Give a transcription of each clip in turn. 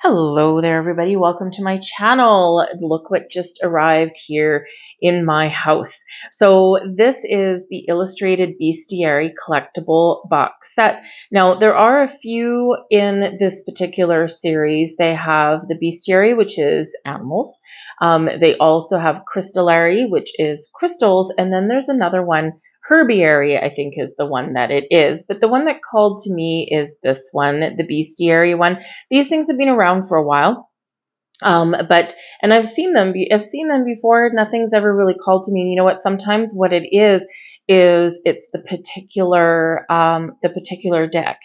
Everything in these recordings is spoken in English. Hello there, everybody. Welcome to my channel. Look what just arrived here in my house. So this is the Illustrated Bestiary collectible box set. Now, there are a few in this particular series. They have the Bestiary, which is animals. They also have Crystallary, which is crystals. And then there's another one, Herbiary, I think is the one that it is, but the one that called to me is this one, the Bestiary one. These things have been around for a while, and I've seen them before. Nothing's ever really called to me. And you know what? Sometimes what it is it's the particular deck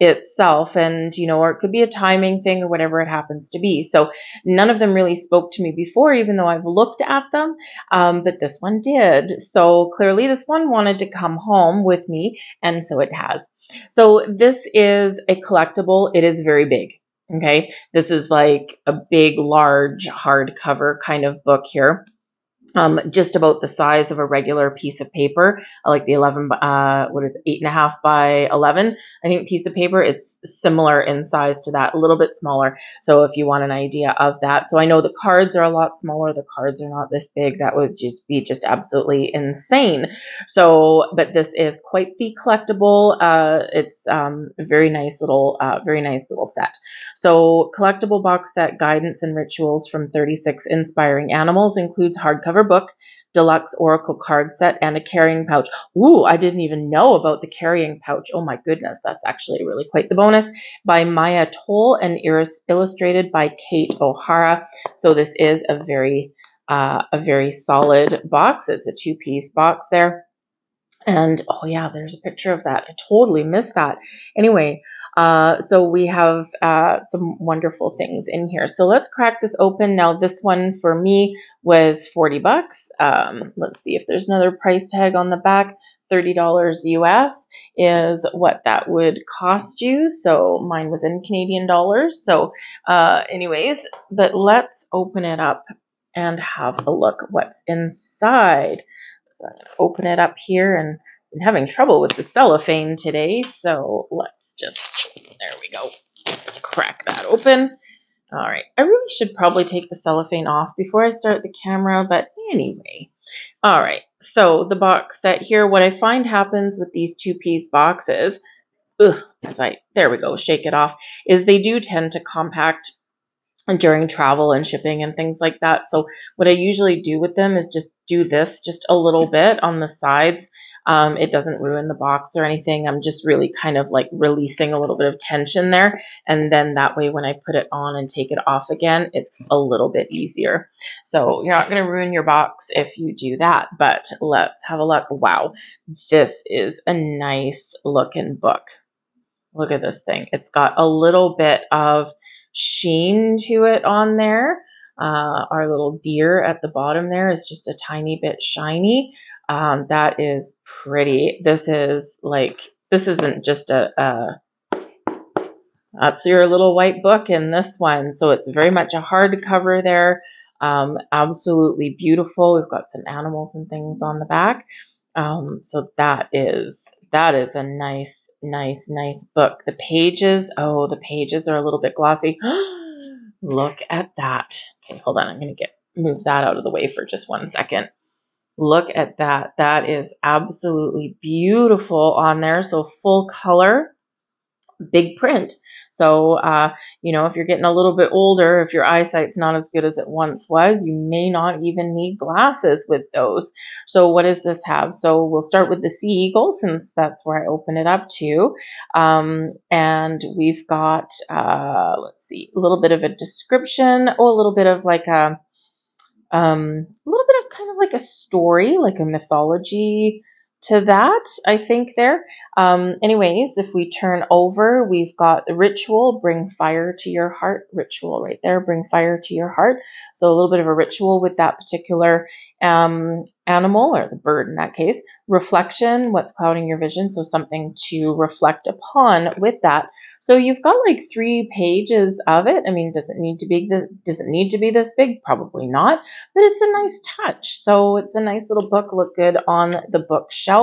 itself, and you know, or it could be a timing thing or whatever it happens to be. So none of them really spoke to me before, even though I've looked at them, but this one did. So clearly this one wanted to come home with me, and so it has. So this is a collectible. It is very big. Okay, this is like a big, large hardcover kind of book here. Just about the size of a regular piece of paper, like the 8.5 by 11, I think, piece of paper. It's similar in size to that, a little bit smaller. So if you want an idea of that. So I know the cards are a lot smaller. The cards are not this big. That would just be just absolutely insane. So, but this is quite the collectible. It's very nice little set. So collectible box set, guidance and rituals from 36 inspiring animals, includes hardcover book, deluxe oracle card set, and a carrying pouch. Ooh, I didn't even know about the carrying pouch. Oh my goodness, that's actually really quite the bonus. By Maia Toll and illustrated by Kate O'Hara. So this is a very solid box. It's a two-piece box there. And oh yeah, there's a picture of that. I totally missed that. Anyway, so we have some wonderful things in here. So let's crack this open. Now this one for me was 40 bucks. Let's see if there's another price tag on the back. $30 US is what that would cost you. So mine was in Canadian dollars. So anyways, but let's open it up and have a look what's inside. So open it up here, and I'm having trouble with the cellophane today. So let's just, there we go, crack that open. All right. I really should probably take the cellophane off before I start the camera, but anyway. All right. So the box set here, what I find happens with these two-piece boxes, there we go, shake it off, is they do tend to compact during travel and shipping and things like that. So what I usually do with them is just do this just a little bit on the sides. It doesn't ruin the box or anything. I'm just really kind of like releasing a little bit of tension there. And then that way when I put it on and take it off again, it's a little bit easier. So you're not going to ruin your box if you do that, but let's have a look. Wow. This is a nice looking book. Look at this thing. It's got a little bit of sheen to it on there. Our little deer at the bottom there is just a tiny bit shiny. That is pretty. This isn't just that's your little white book in this one. So it's very much a hardcover there. Absolutely beautiful. We've got some animals and things on the back. So that is a nice book. The pages, oh, the pages are a little bit glossy. Look at that. Okay, hold on. I'm going to move that out of the way for just one second. Look at that. That is absolutely beautiful on there. So full color, big print. So, you know, if you're getting a little bit older, if your eyesight's not as good as it once was, you may not even need glasses with those. So what does this have? So we'll start with the sea eagle, since that's where I open it up to. And we've got, let's see, a little bit of a description. Oh, a little bit of like a little bit of kind of like a story, like a mythology to that, I think there. Anyways, if we turn over, we've got the ritual, bring fire to your heart, ritual right there, bring fire to your heart. So a little bit of a ritual with that particular animal, or the bird in that case. Reflection, what's clouding your vision? So something to reflect upon with that. So you've got like 3 pages of it. I mean, does it need to be this big? Probably not, but it's a nice touch. So it's a nice little book, look good on the bookshelf.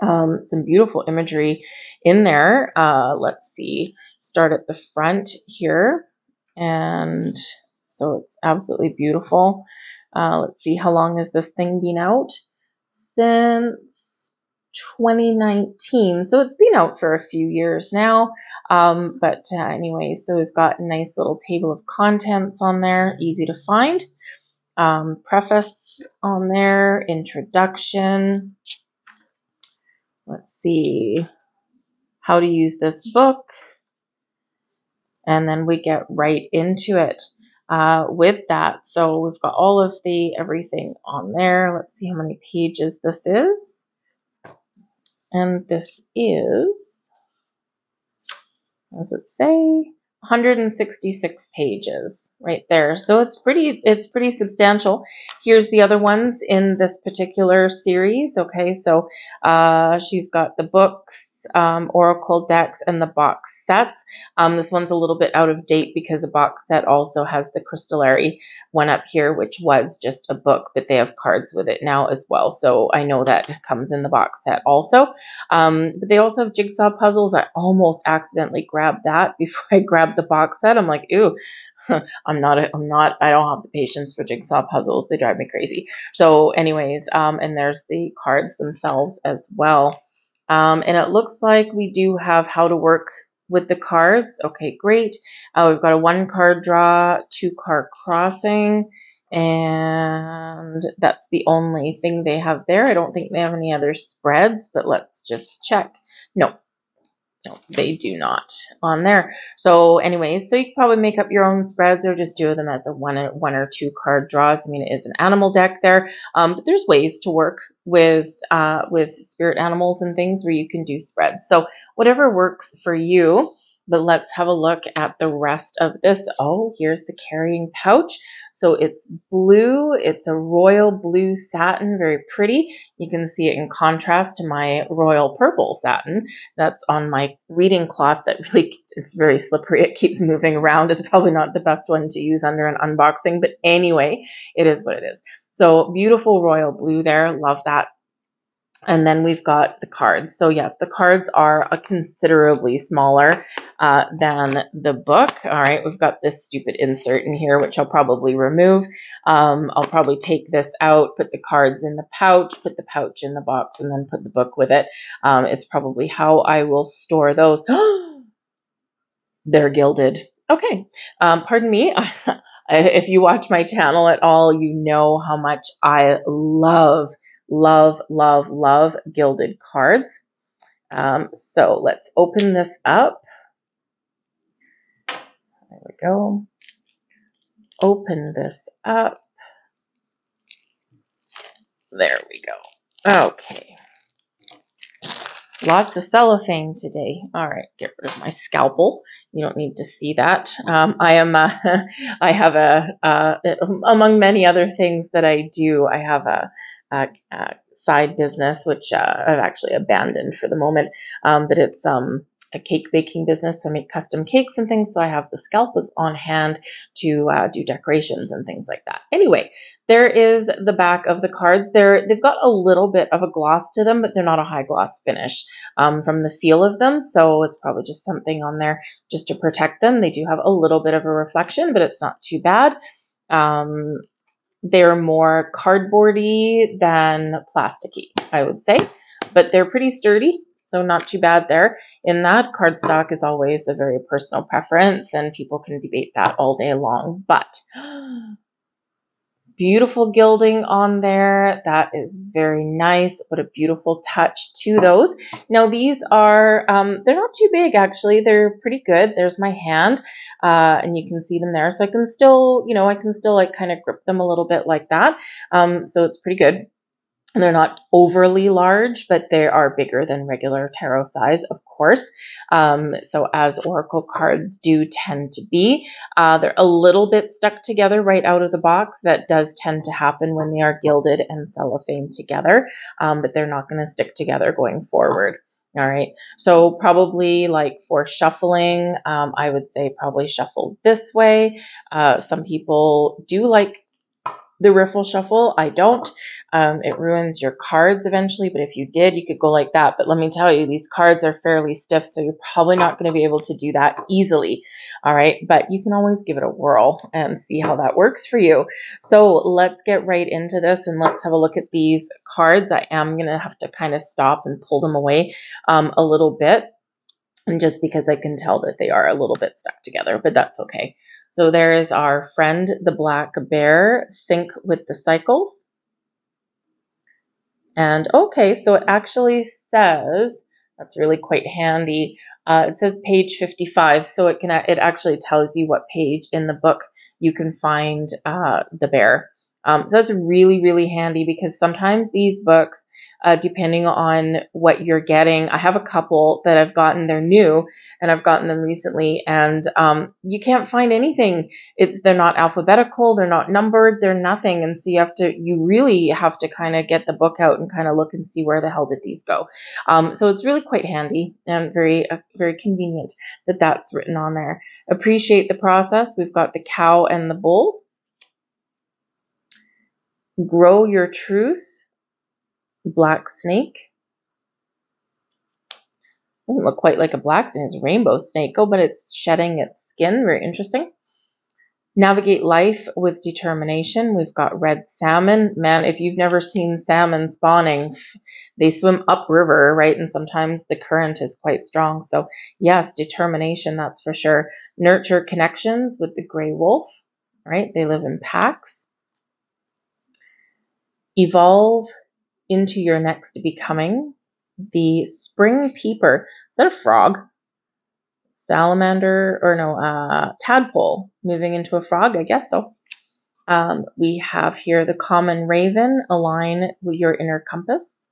Some beautiful imagery in there. Let's see, start at the front here. and so it's absolutely beautiful. Let's see, how long has this thing been out? Since 2019, so it's been out for a few years now. Anyway, so we've got a nice little table of contents on there, easy to find. Preface on there, introduction. Let's see, how to use this book. And then we get right into it with that. So we've got all of the everything on there. Let's see how many pages this is. And this is, does it say? 166 pages right there. So it's pretty substantial. Here's the other ones in this particular series. Okay, so she's got the books, oracle decks, and the box sets. This one's a little bit out of date because a box set also has the Crystallary one up here, which was just a book, but they have cards with it now as well. So I know that comes in the box set also. But they also have jigsaw puzzles. I almost accidentally grabbed that before I grabbed the box set. I'm like, ooh, I don't have the patience for jigsaw puzzles. They drive me crazy. So anyways, and there's the cards themselves as well. And it looks like we do have how to work with the cards. Okay, great. We've got a 1-card draw, 2-card crossing, and that's the only thing they have there. I don't think they have any other spreads, but let's just check. No, they do not on there. So anyways, so you can probably make up your own spreads or just do them as a one or two card draws. I mean, it is an animal deck there, but there's ways to work with spirit animals and things where you can do spreads. So whatever works for you, but let's have a look at the rest of this. Oh, here's the carrying pouch. So it's blue. It's a royal blue satin, very pretty. You can see it in contrast to my royal purple satin that's on my reading cloth that really is very slippery. It keeps moving around. It's probably not the best one to use under an unboxing, but anyway, it is what it is. So beautiful royal blue there. Love that. And then we've got the cards. So yes, the cards are considerably smaller than the book. All right, we've got this stupid insert in here, which I'll probably remove. I'll probably take this out, put the cards in the pouch, put the pouch in the box, and then put the book with it. It's probably how I will store those. They're gilded. Okay, pardon me. If you watch my channel at all, you know how much I love gilded cards. So let's open this up. There we go. Open this up. There we go. Okay. Lots of cellophane today. All right, get rid of my scalpel. You don't need to see that. I have among many other things that I do, I have a side business, which I've actually abandoned for the moment, but it's a cake baking business, so I make custom cakes and things, so I have the scalpels on hand to do decorations and things like that. Anyway, there is the back of the cards. They've got a little bit of a gloss to them, but they're not a high gloss finish from the feel of them, so it's probably just something on there just to protect them. They do have a little bit of a reflection, but it's not too bad. They're more cardboardy than plasticky, I would say, but they're pretty sturdy, so not too bad there. In that, cardstock is always a very personal preference, and people can debate that all day long, but beautiful gilding on there. That is very nice. What a beautiful touch to those. Now these are, they're not too big actually. They're pretty good. There's my hand, and you can see them there. So I can still, you know, I can still like kind of grip them a little bit like that. So it's pretty good. They're not overly large, but they are bigger than regular tarot size, of course. So as oracle cards do tend to be, they're a little bit stuck together right out of the box. That does tend to happen when they are gilded and cellophane together, but they're not going to stick together going forward. All right, so probably like for shuffling, I would say probably shuffle this way. Some people do like the riffle shuffle. I don't. It ruins your cards eventually, but if you did, you could go like that. But let me tell you, these cards are fairly stiff, so you're probably not going to be able to do that easily. All right, but you can always give it a whirl and see how that works for you. So let's get right into this and let's have a look at these cards. I am going to have to kind of stop and pull them away a little bit, and just because I can tell that they are a little bit stuck together, but that's okay. So there is our friend, the black bear, sync with the cycles. And okay, so it actually says, that's really quite handy, it says page 55, so it actually tells you what page in the book you can find the bear. So that's really, really handy, because sometimes these books, depending on what you're getting, I have a couple that I've gotten, they're new, and I've gotten them recently, and you can't find anything. They're not alphabetical, they're not numbered, they're nothing, and so you really have to kind of get the book out and kind of look and see where the hell did these go. So it's really quite handy and very, very convenient that that's written on there. Appreciate the process. We've got the cow and the bull. Grow your truth. Black snake. Doesn't look quite like a black snake. It's a rainbow snake. Oh, but it's shedding its skin. Very interesting. Navigate life with determination. We've got red salmon. Man, if you've never seen salmon spawning, they swim upriver, right? And sometimes the current is quite strong. So yes, determination, that's for sure. Nurture connections with the gray wolf, right? They live in packs. Evolve into your next becoming. The spring peeper. Is that a frog? Salamander, or no, tadpole moving into a frog, I guess so. We have here the common raven. Align with your inner compass.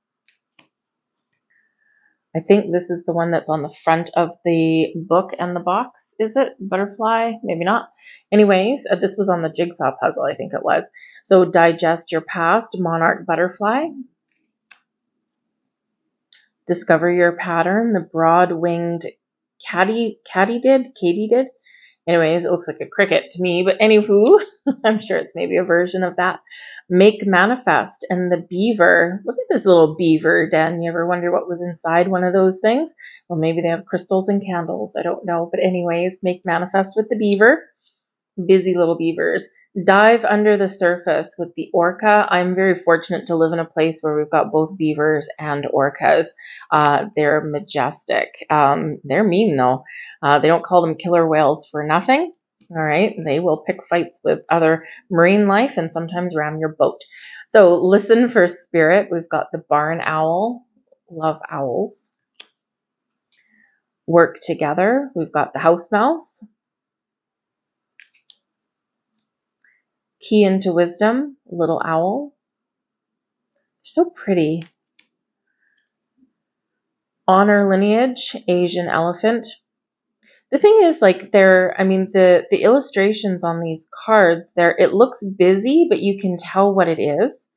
I think this is the one that's on the front of the book and the box. Is it butterfly? Maybe not. Anyways, this was on the jigsaw puzzle, I think it was. So digest your past, monarch butterfly. Discover your pattern, the broad-winged katydid. Anyways, it looks like a cricket to me, but anywho, I'm sure it's maybe a version of that. Make manifest, and the beaver. Look at this little beaver den. You ever wonder what was inside one of those things? Well, maybe they have crystals and candles. I don't know, but anyways, make manifest with the beaver. Busy little beavers. Dive under the surface with the orca. I'm very fortunate to live in a place where we've got both beavers and orcas. They're majestic. They're mean though. They don't call them killer whales for nothing. All right. They will pick fights with other marine life and sometimes ram your boat. So listen for spirit. We've got the barn owl. Love owls. Work together. We've got the house mouse. Key into wisdom, little owl. So pretty. Honor lineage, Asian elephant. The thing is, like, the illustrations on these cards, it looks busy, but you can tell what it is.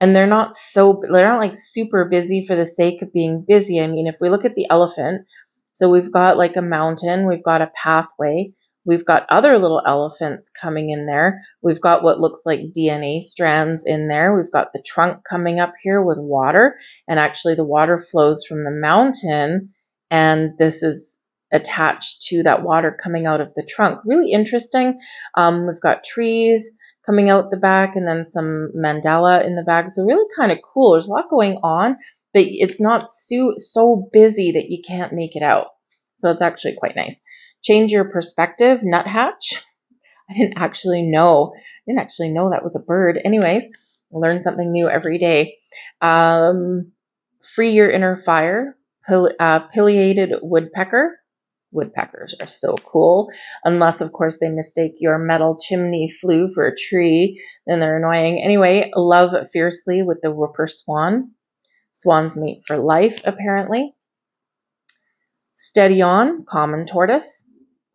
And they're not like super busy for the sake of being busy. I mean, if we look at the elephant, so we've got like a mountain, we've got a pathway. We've got other little elephants coming in there. We've got what looks like DNA strands in there. We've got the trunk coming up here with water. And actually the water flows from the mountain. And this is attached to that water coming out of the trunk. Really interesting. We've got trees coming out the back and then some mandala in the back. So really kind of cool. There's a lot going on, but it's not so busy that you can't make it out. So it's actually quite nice. Change your perspective, nuthatch. I didn't actually know that was a bird. Anyways, learn something new every day. Free your inner fire, pileated woodpecker. Woodpeckers are so cool, unless of course they mistake your metal chimney flue for a tree, then they're annoying. Anyway, love fiercely with the whooper swan. Swans mate for life, apparently. Steady on, common tortoise.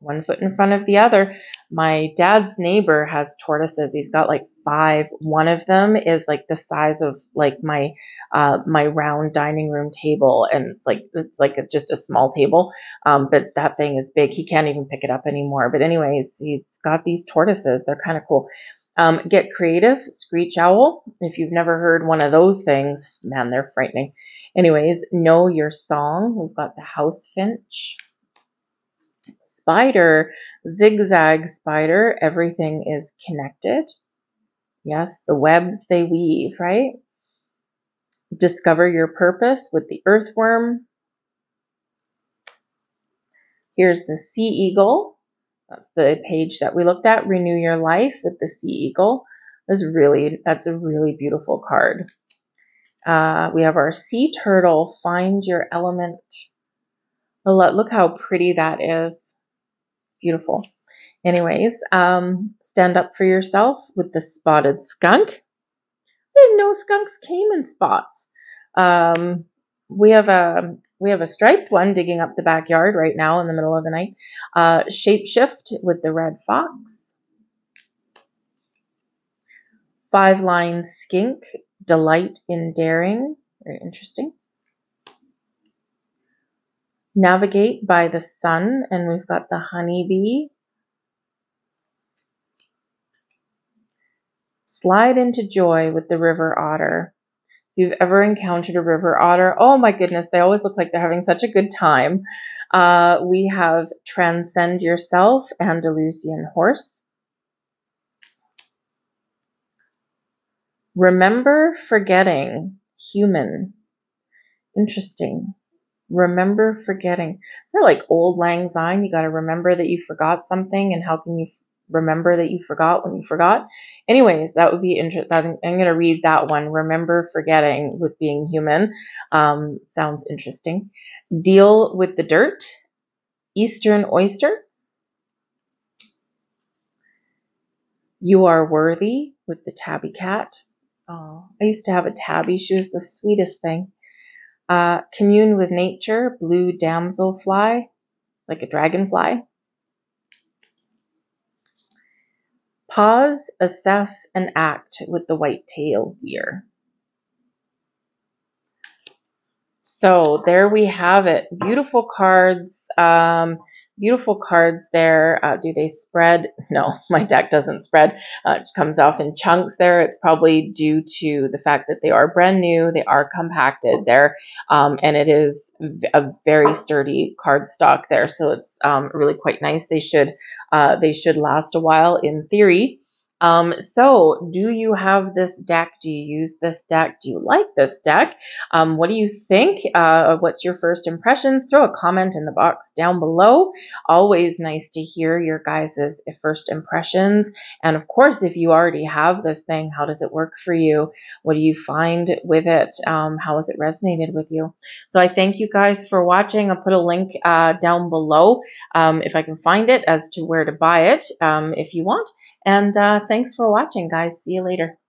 One foot in front of the other. My dad's neighbor has tortoises. He's got like 5. One of them is like the size of like my round dining room table, and it's like just a small table. But that thing is big. He can't even pick it up anymore. But anyways, he's got these tortoises. They're kind of cool. Get creative, screech owl. If you've never heard one of those things, man, they're frightening. Anyways, know your song. We've got the house finch. Spider, zigzag spider. Everything is connected. Yes, the webs they weave, right? Discover your purpose with the earthworm. Here's the sea eagle. That's the page that we looked at. Renew your life with the sea eagle. That's a really beautiful card. We have our sea turtle. Find your element. Look how pretty that is. Beautiful. Anyways, stand up for yourself with the spotted skunk. I didn't know skunks came in spots. We have a striped one digging up the backyard right now in the middle of the night. Shapeshift with the red fox. Five-line skink. Delight in daring. Very interesting. Navigate by the sun, and we've got the honeybee. Slide into joy with the river otter. If you've ever encountered a river otter, oh my goodness, they always look like they're having such a good time. We have transcend yourself, Andalusian horse. Remember forgetting, human. Interesting. Remember forgetting. Is that like old lang syne? You got to remember that you forgot something, and how can you remember that you forgot when you forgot? Anyways, that would be interesting. I'm going to read that one. Remember forgetting with being human. Sounds interesting. Deal with the dirt. Eastern oyster. You are worthy with the tabby cat. Oh, I used to have a tabby. She was the sweetest thing. Commune with nature, blue damselfly, like a dragonfly. Pause, assess, and act with the white-tailed deer. So there we have it. Beautiful cards there. Do they spread? No, my deck doesn't spread. It comes off in chunks there. It's probably due to the fact that they are brand new. They are compacted there. And it is a very sturdy card stock there. So it's really quite nice. They should last a while in theory. So do you have this deck? Do you use this deck? Do you like this deck? What do you think? What's your first impressions? Throw a comment in the box down below. Always nice to hear your guys' first impressions. And of course, if you already have this thing, how does it work for you? What do you find with it? How has it resonated with you? So I thank you guys for watching. I'll put a link down below if I can find it as to where to buy it if you want. And thanks for watching, guys. See you later.